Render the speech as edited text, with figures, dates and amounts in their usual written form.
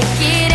take it.